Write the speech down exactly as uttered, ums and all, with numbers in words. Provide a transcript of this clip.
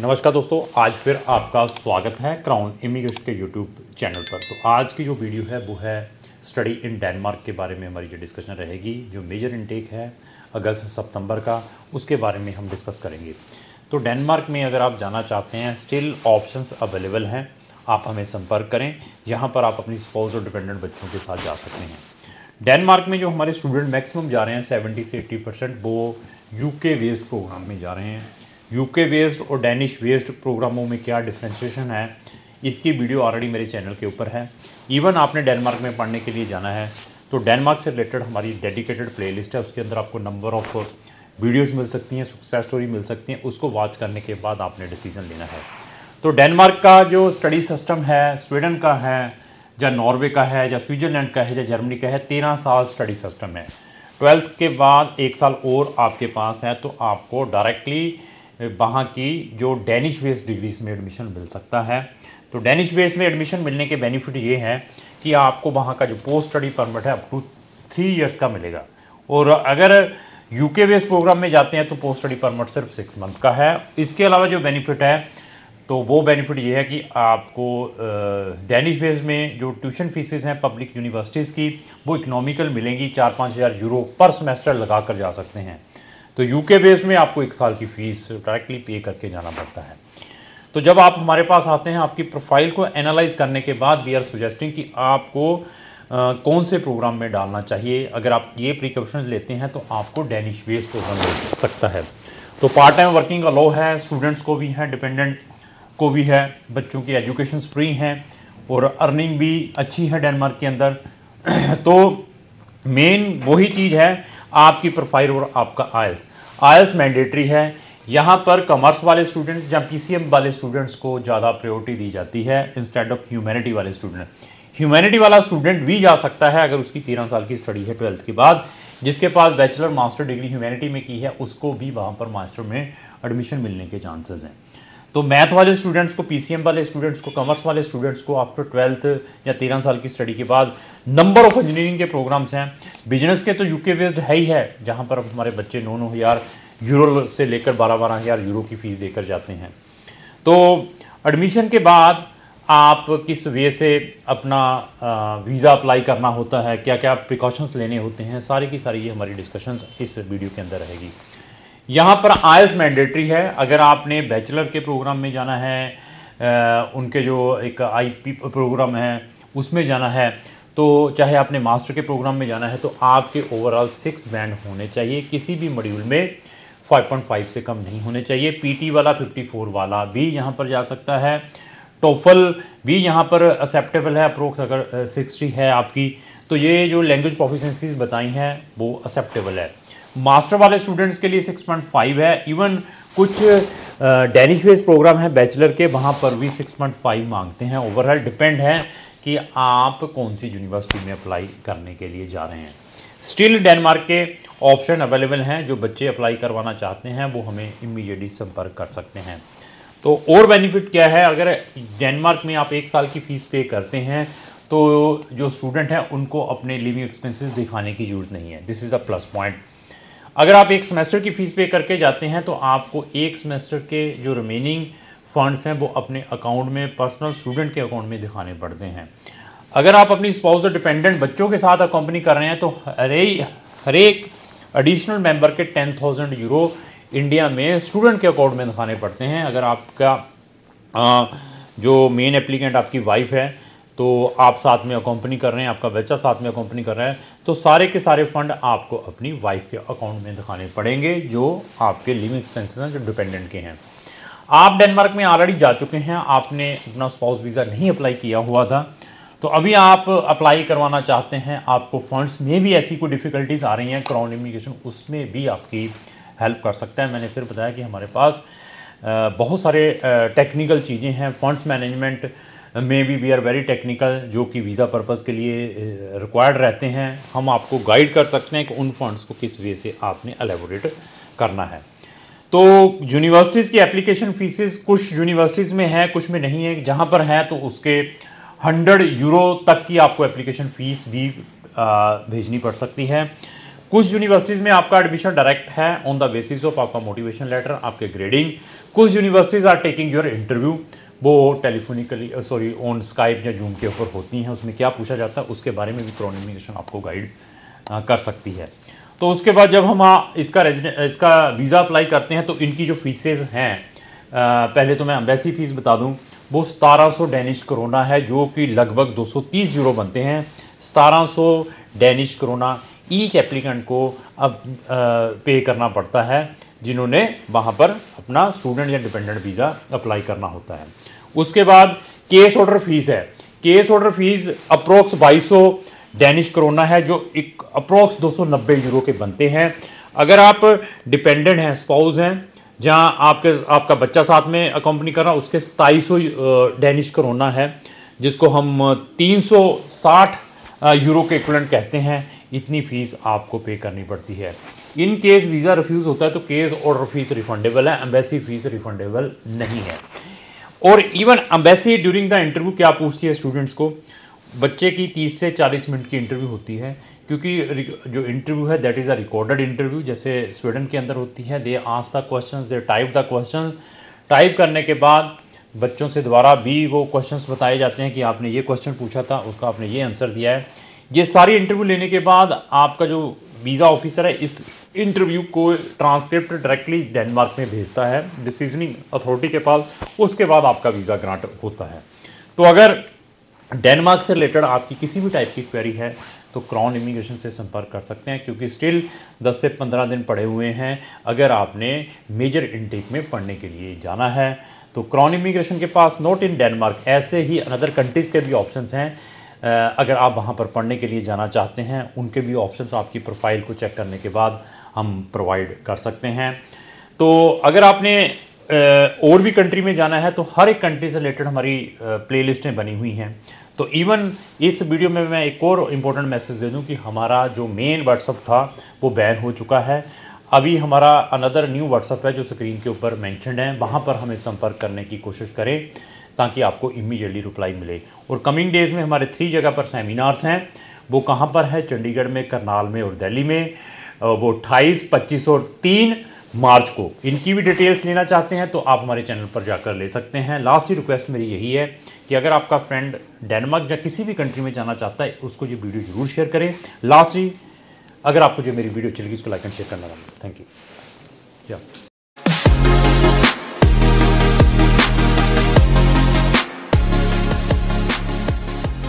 नमस्कार दोस्तों, आज फिर आपका स्वागत है क्राउन इमिग्रेशन के यूट्यूब चैनल पर। तो आज की जो वीडियो है वो है स्टडी इन डेनमार्क के बारे में हमारी जो डिस्कशन रहेगी, जो मेजर इनटेक है अगस्त सितंबर का, उसके बारे में हम डिस्कस करेंगे। तो डेनमार्क में अगर आप जाना चाहते हैं, स्टिल ऑप्शंस अवेलेबल हैं, आप हमें संपर्क करें। यहाँ पर आप अपनी स्पाउस और डिपेंडेंट बच्चों के साथ जा सकते हैं। डेनमार्क में जो हमारे स्टूडेंट मैक्सिमम जा रहे हैं सत्तर से अस्सी परसेंट, वो यूके बेस्ड प्रोग्राम में जा रहे हैं। यूके बेस्ड और डेनिश बेस्ड प्रोग्रामों में क्या डिफ्रेंशिएशन है, इसकी वीडियो ऑलरेडी मेरे चैनल के ऊपर है। इवन आपने डेनमार्क में पढ़ने के लिए जाना है तो डेनमार्क से रिलेटेड हमारी डेडिकेटेड प्लेलिस्ट है, उसके अंदर आपको नंबर ऑफ वीडियोस मिल सकती हैं, सक्सेस स्टोरी मिल सकती हैं। उसको वॉच करने के बाद आपने डिसीजन लेना है। तो डेनमार्क का जो स्टडी सिस्टम है, स्वीडन का है या नॉर्वे का है या स्विट्ज़रलैंड का है या जर्मनी का है, तेरह साल स्टडी सिस्टम है। ट्वेल्थ के बाद एक साल और आपके पास है, तो आपको डायरेक्टली वहाँ की जो डेनिश बेस्ड डिग्रीज में एडमिशन मिल सकता है। तो डेनिश बेस्ड में एडमिशन मिलने के बेनिफिट ये हैं कि आपको वहाँ का जो पोस्ट स्टडी परमिट है अप टू थ्री इयर्स का मिलेगा, और अगर यूके बेस्ड प्रोग्राम में जाते हैं तो पोस्ट स्टडी परमिट सिर्फ सिक्स मंथ का है। इसके अलावा जो बेनिफिट है तो वो बेनिफिट ये है कि आपको डेनिश बेस्ड में जो ट्यूशन फीसेस हैं पब्लिक यूनिवर्सिटीज़ की, वो इकनॉमिकल मिलेंगी, चार पाँच हज़ार यूरो पर सेमेस्टर लगा कर जा सकते हैं। तो यूके बेस में आपको एक साल की फ़ीस डायरेक्टली पे करके जाना पड़ता है। तो जब आप हमारे पास आते हैं, आपकी प्रोफाइल को एनालाइज करने के बाद वी आर सजेस्टिंग कि आपको आ, कौन से प्रोग्राम में डालना चाहिए। अगर आप ये प्रिकॉशन लेते हैं तो आपको डेनिश बेस प्रोग्राम मिल सकता है। तो पार्ट टाइम वर्किंग अलाउ है, स्टूडेंट्स को भी है, डिपेंडेंट को भी है, बच्चों की एजुकेशन फ्री हैं और अर्निंग भी अच्छी है डेनमार्क के अंदर। तो मेन वही चीज़ है आपकी प्रोफाइल और आपका आयल्स। आयल्स मैंडेटरी है, यहाँ पर कॉमर्स वाले स्टूडेंट या पीसीएम वाले स्टूडेंट्स को ज़्यादा प्रायोरिटी दी जाती है इंस्टेड ऑफ ह्यूमैनिटी वाले स्टूडेंट। ह्यूमैनिटी वाला स्टूडेंट भी जा सकता है अगर उसकी तेरह साल की स्टडी है ट्वेल्थ के बाद। जिसके पास बैचलर मास्टर डिग्री ह्यूमैनिटी में की है उसको भी वहाँ पर मास्टर में एडमिशन मिलने के चांसेस हैं। तो मैथ वाले स्टूडेंट्स को, पीसीएम वाले स्टूडेंट्स को, कॉमर्स वाले स्टूडेंट्स को आफ्टर ट्वेल्थ या तेरह साल की स्टडी के बाद नंबर ऑफ इंजीनियरिंग के प्रोग्राम्स हैं। बिजनेस के तो यूके बेस्ड है ही है, जहां पर हमारे बच्चे नौ नौ हज़ार यूरो से लेकर बारह बारह हज़ार यूरो की फ़ीस देकर जाते हैं। तो एडमिशन के बाद आप किस वे से अपना वीज़ा अप्लाई करना होता है, क्या क्या प्रिकॉशंस लेने होते हैं, सारी की सारी ये हमारी डिस्कशन इस वीडियो के अंदर रहेगी। यहाँ पर आयल्स मैंडेटरी है। अगर आपने बैचलर के प्रोग्राम में जाना है, आ, उनके जो एक आईपी प्रोग्राम है उसमें जाना है, तो चाहे आपने मास्टर के प्रोग्राम में जाना है, तो आपके ओवरऑल सिक्स बैंड होने चाहिए, किसी भी मॉड्यूल में फाइव पॉइंट फाइव से कम नहीं होने चाहिए। पीटी वाला चौवन वाला भी यहाँ पर जा सकता है। टोफल भी यहाँ पर एक्सेप्टेबल है, अप्रोक्स अगर सिक्सटी है आपकी, तो ये जो लैंग्वेज प्रोफिशेंसीज बताई हैं वो एक्सेप्टेबल है। मास्टर वाले स्टूडेंट्स के लिए सिक्स पॉइंट फाइव है। इवन कुछ डेनिश बेस्ड प्रोग्राम है बैचलर के, वहाँ पर भी सिक्स पॉइंट फाइव मांगते हैं। ओवरऑल डिपेंड है कि आप कौन सी यूनिवर्सिटी में अप्लाई करने के लिए जा रहे हैं। स्टिल डेनमार्क के ऑप्शन अवेलेबल हैं, जो बच्चे अप्लाई करवाना चाहते हैं वो हमें इमीडिएटली संपर्क कर सकते हैं। तो और बेनिफिट क्या है, अगर डेनमार्क में आप एक साल की फ़ीस पे करते हैं तो जो स्टूडेंट हैं उनको अपने लिविंग एक्सपेंसेस दिखाने की जरूरत नहीं है। This is a plus point. अगर आप एक सेमेस्टर की फ़ीस पे करके जाते हैं तो आपको एक सेमेस्टर के जो रिमेनिंग फंड्स हैं वो अपने अकाउंट में, पर्सनल स्टूडेंट के अकाउंट में दिखाने पड़ते हैं। अगर आप अपनी स्पाउस और डिपेंडेंट बच्चों के साथ कंपनी कर रहे हैं तो हरे हर एक एडिशनल मेंबर के टेन थाउजेंड यूरो इंडिया में स्टूडेंट के अकाउंट में दिखाने पड़ते हैं। अगर आपका आ, जो मेन एप्लीकेंट आपकी वाइफ है तो आप साथ में कंपनी कर रहे हैं, आपका बच्चा साथ में कंपनी कर रहा है, तो सारे के सारे फंड आपको अपनी वाइफ के अकाउंट में दिखाने पड़ेंगे, जो आपके लिविंग एक्सपेंसेस हैं, जो डिपेंडेंट के हैं। आप डेनमार्क में ऑलरेडी जा चुके हैं, आपने अपना स्पाउस वीज़ा नहीं अप्लाई किया हुआ था, तो अभी आप अप्लाई करवाना चाहते हैं, आपको फंड्स में भी ऐसी कोई डिफ़िकल्टीज आ रही हैं, क्राउन इमिग्रेशन उसमें भी आपकी हेल्प कर सकता है। मैंने फिर बताया कि हमारे पास बहुत सारे टेक्निकल चीज़ें हैं, फंड्स मैनेजमेंट में भी वी आर वेरी टेक्निकल, जो कि वीज़ा पर्पज़ के लिए रिक्वायर्ड रहते हैं। हम आपको गाइड कर सकते हैं कि उन फंड्स को किस वे से आपने एलेबोरेट करना है। तो यूनिवर्सिटीज़ की एप्लीकेशन फ़ीसेस कुछ यूनिवर्सिटीज़ में है, कुछ में नहीं है। जहाँ पर है तो उसके हंड्रेड यूरो तक की आपको एप्लीकेशन फ़ीस भी भेजनी पड़ सकती है। कुछ यूनिवर्सिटीज में आपका एडमिशन डायरेक्ट है ऑन द बेसिस ऑफ आपका मोटिवेशन लेटर, आपके ग्रेडिंग। कुछ universities are taking your interview, वो टेलीफोनिकली सॉरी ऑन स्काइप या जूम के ऊपर होती हैं। उसमें क्या पूछा जाता है उसके बारे में भी क्राउन इमिग्रेशन आपको गाइड कर सकती है। तो उसके बाद जब हम इसका इसका वीज़ा अप्लाई करते हैं तो इनकी जो फीसेज हैं, पहले तो मैं एम्बेसी फ़ीस बता दूं, वो सतारह सौ डेनिश करोना है जो कि लगभग दो सौ तीस यूरो बनते हैं। सतारह सौ डेनिश करोना ईच एप्लीकेंट को अब पे करना पड़ता है जिन्होंने वहाँ पर अपना स्टूडेंट या डिपेंडेंट वीज़ा अप्लाई करना होता है। उसके बाद केस ऑर्डर फीस है, केस ऑर्डर फीस अप्रोक्स बाईस सौ डेनिश करोना है जो एक अप्रोक्स दो सौ नब्बे यूरो के बनते हैं। अगर आप डिपेंडेंट हैं, स्पाउस हैं, जहाँ आपके आपका बच्चा साथ में अकम्पनी कर रहा, उसके सताईस सौ डेनिश करोना है जिसको हम तीन सौ साठ यूरो के इक्विवेलेंट कहते हैं। इतनी फ़ीस आपको पे करनी पड़ती है। इन केस वीज़ा रिफ्यूज़ होता है तो केस ऑर्डर फीस रिफंडेबल है, एम्बेसी फ़ीस रिफंडेबल नहीं है। और even embassy during the interview क्या पूछती है स्टूडेंट्स को, बच्चे की तीस से चालीस मिनट की इंटरव्यू होती है, क्योंकि जो इंटरव्यू है that is a recorded interview, जैसे स्वीडन के अंदर होती है। They ask the questions, they type the questions, type करने के बाद बच्चों से दोबारा भी वो क्वेश्चंस बताए जाते हैं कि आपने ये क्वेश्चन पूछा था, उसका आपने ये आंसर दिया है। ये सारी इंटरव्यू लेने के बाद आपका जो वीज़ा ऑफिसर है इस इंटरव्यू को ट्रांसक्रिप्ट डायरेक्टली डेनमार्क में भेजता है डिसीजनिंग अथॉरिटी के पास। उसके बाद आपका वीज़ा ग्रांट होता है। तो अगर डेनमार्क से रिलेटेड आपकी किसी भी टाइप की क्वेरी है तो क्राउन इमिग्रेशन से संपर्क कर सकते हैं, क्योंकि स्टिल दस से पंद्रह दिन पड़े हुए हैं अगर आपने मेजर इनटेक में पढ़ने के लिए जाना है तो। क्राउन इमिग्रेशन के पास नॉट इन डेनमार्क ऐसे ही अनदर कंट्रीज़ के भी ऑप्शंस हैं। अगर आप वहाँ पर पढ़ने के लिए जाना चाहते हैं उनके भी ऑप्शंस आपकी प्रोफाइल को चेक करने के बाद हम प्रोवाइड कर सकते हैं। तो अगर आपने और भी कंट्री में जाना है तो हर एक कंट्री से रिलेटेड हमारी प्लेलिस्टें बनी हुई हैं। तो इवन इस वीडियो में मैं एक और इम्पोर्टेंट मैसेज दे दूं कि हमारा जो मेन व्हाट्सअप था वो बैन हो चुका है। अभी हमारा अनदर न्यू व्हाट्सअप है जो स्क्रीन के ऊपर मेंशन्ड है, वहाँ पर हमें संपर्क करने की कोशिश करें ताकि आपको इमीडिएटली रिप्लाई मिले। और कमिंग डेज़ में हमारे थ्री जगह पर सेमिनार्स हैं। वो कहाँ पर है, चंडीगढ़ में, करनाल में और दिल्ली में। वो अट्ठाईस, पच्चीस और तीन मार्च को। इनकी भी डिटेल्स लेना चाहते हैं तो आप हमारे चैनल पर जाकर ले सकते हैं। लास्ट ही रिक्वेस्ट मेरी यही है कि अगर आपका फ्रेंड डेनमार्क या किसी भी कंट्री में जाना चाहता है उसको ये वीडियो जरूर शेयर करें। लास्ट ही अगर आपको जो मेरी वीडियो चलेगी उसको लाइक एंड शेयर करना। Thank you.